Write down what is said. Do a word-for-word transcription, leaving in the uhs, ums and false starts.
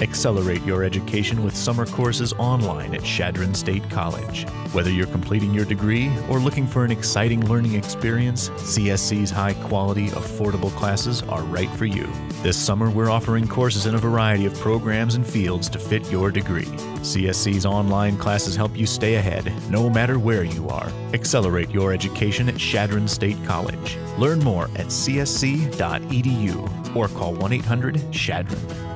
Accelerate your education with summer courses online at Chadron State College. Whether you're completing your degree or looking for an exciting learning experience, C S C's high-quality, affordable classes are right for you. This summer, we're offering courses in a variety of programs and fields to fit your degree. C S C's online classes help you stay ahead, no matter where you are. Accelerate your education at Chadron State College. Learn more at C S C dot E D U or call one eight hundred Chadron.